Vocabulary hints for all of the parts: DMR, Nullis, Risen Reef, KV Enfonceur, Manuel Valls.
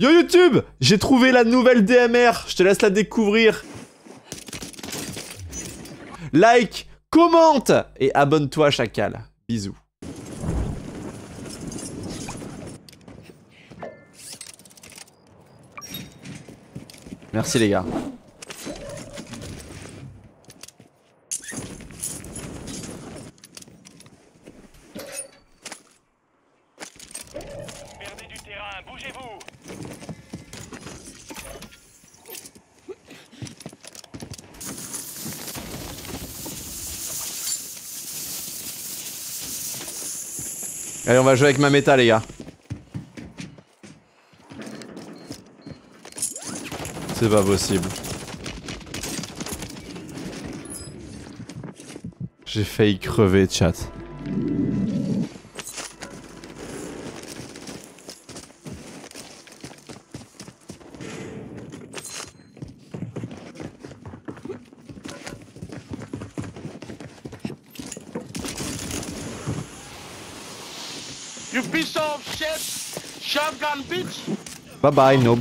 Yo YouTube, j'ai trouvé la nouvelle DMR, je te laisse la découvrir. Like, commente et abonne-toi chacal. Bisous. Merci les gars. Perdez du terrain, bougez-vous. Allez, on va jouer avec ma méta les gars. C'est pas possible. J'ai failli crever, chat. You piece of shit, shotgun bitch. Bye bye, noob.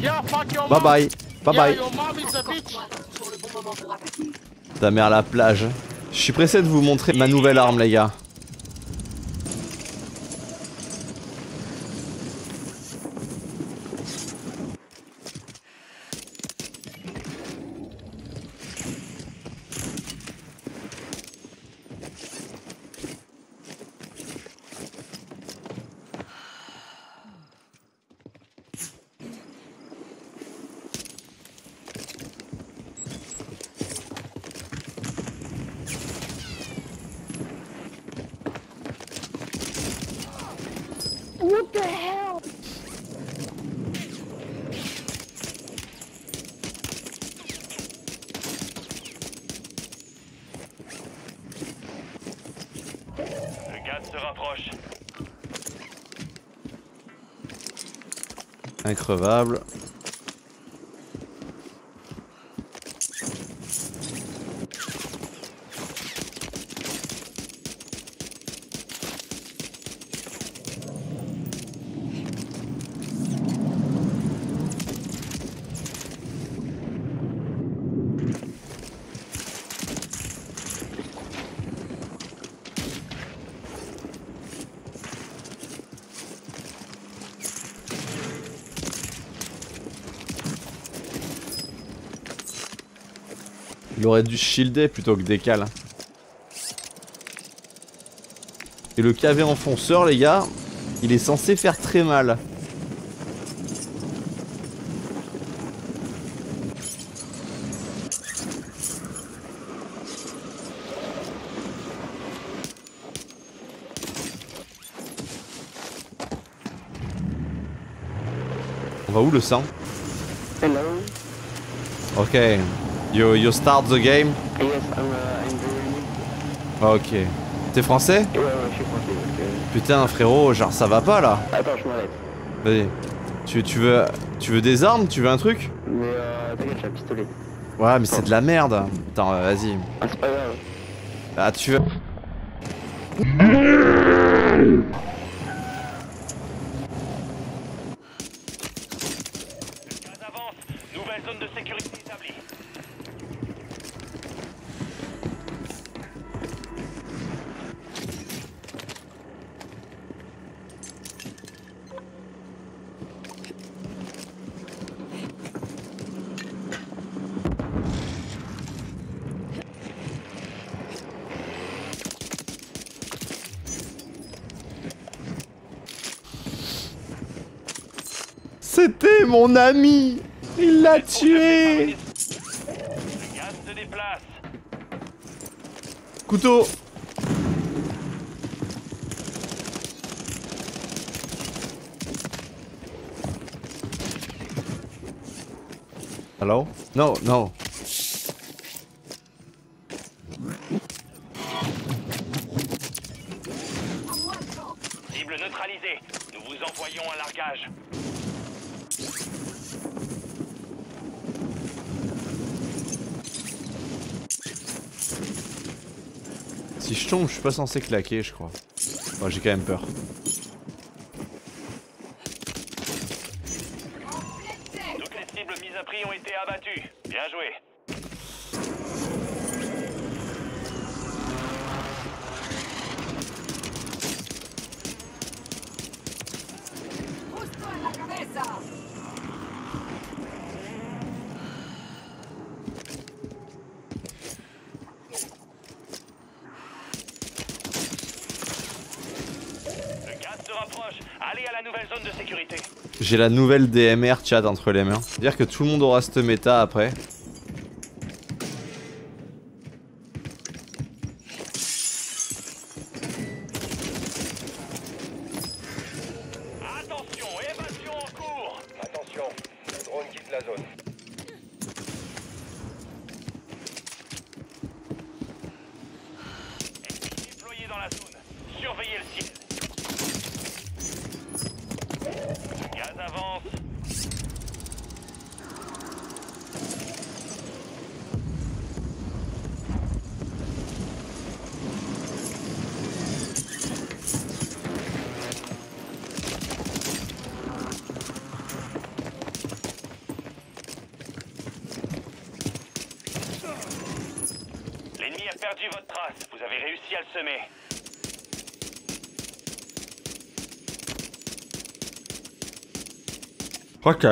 Bye bye. Bye bye. Ta mère la plage. Je suis pressé de vous montrer ma nouvelle arme les gars. What the hell? Le gaz se rapproche. Increvable. Il aurait dû shielder plutôt que décal. Et le KV Enfonceur, les gars, il est censé faire très mal. On va où le sang? Hello. Ok. You start the game? Yes, I'm doing. Ok. T'es français? Ouais, je suis français. Putain frérot, genre ça va pas là? Attends, je m'arrête. Vas-y. Tu veux des armes? Tu veux un truc? Mais t'inquiète, j'ai un pistolet. Ouais, mais c'est de la merde. Attends, vas-y. Ah, c'est pas grave. Ah, tu veux... Gaz avance. Nouvelle zone de sécurité établie. C'était mon ami. Il l'a tué. Couteau. Hello? No, no. Cible neutralisée. Nous vous envoyons un largage. Si je tombe, je suis pas censé claquer, je crois. Bon, j'ai quand même peur. à prix ont été abattus. Bien joué. J'ai la nouvelle DMR chat entre les mains. Dire que tout le monde aura cette méta après. Attention, évasion en cours. Attention, le drone quitte la zone. Déployé dans la zone. Surveillez le ciel. L'ennemi a perdu votre trace, vous avez réussi à le semer. Ok.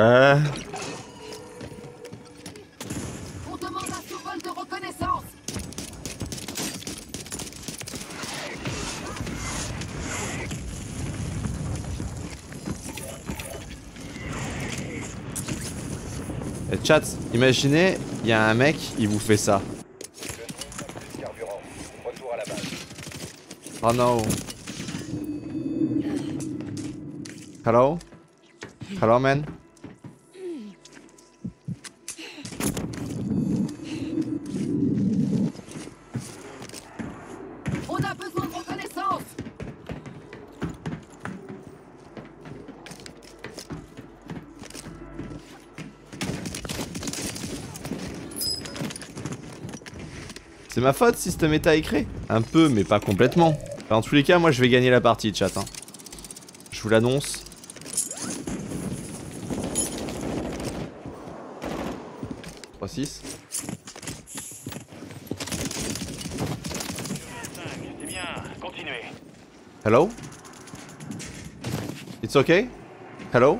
On demande un survol de reconnaissance. Et chat, imaginez, il y a un mec, il vous fait ça. Oh non. Hello? Hello man? C'est ma faute si ce méta est créé. Un peu, mais pas complètement. Enfin, en tous les cas, moi je vais gagner la partie, chat. Hein. Je vous l'annonce. C'est bien, continuez. Hello? It's okay? Hello?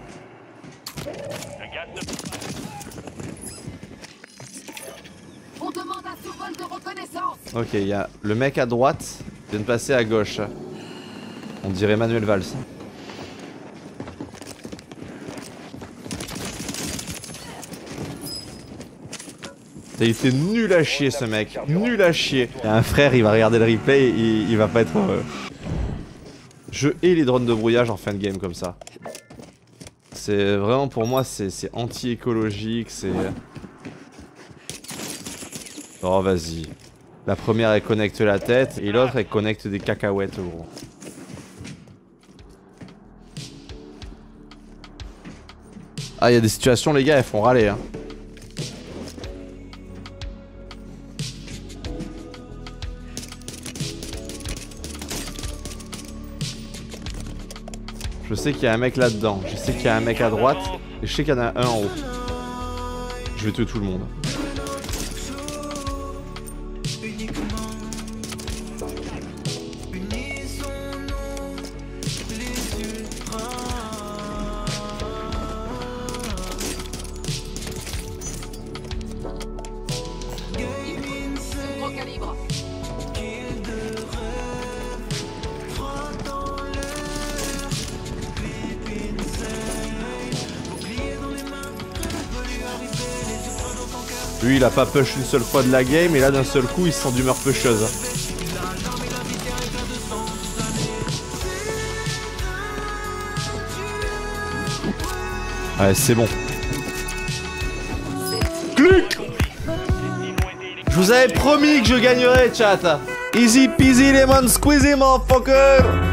Ok, il y a le mec à droite vient de passer à gauche. On dirait Manuel Valls. Il était nul à chier ce mec, nul à chier. Il y a un frère, il va regarder le replay, il va pas être heureux. Je hais les drones de brouillage en fin de game comme ça. C'est vraiment pour moi, c'est anti-écologique, c'est... Oh vas-y. La première elle connecte la tête et l'autre elle connecte des cacahuètes gros. Ah il y a des situations les gars, elles font râler hein. Je sais qu'il y a un mec là-dedans, je sais qu'il y a un mec à droite et je sais qu'il y en a un en haut. Je vais tuer tout le monde. Lui il a pas push une seule fois de la game et là d'un seul coup il sent d'humeur pusheuse. Ouais c'est bon. Clic. Je vous avais promis que je gagnerais chat. Easy peasy lemon squeezy motherfucker.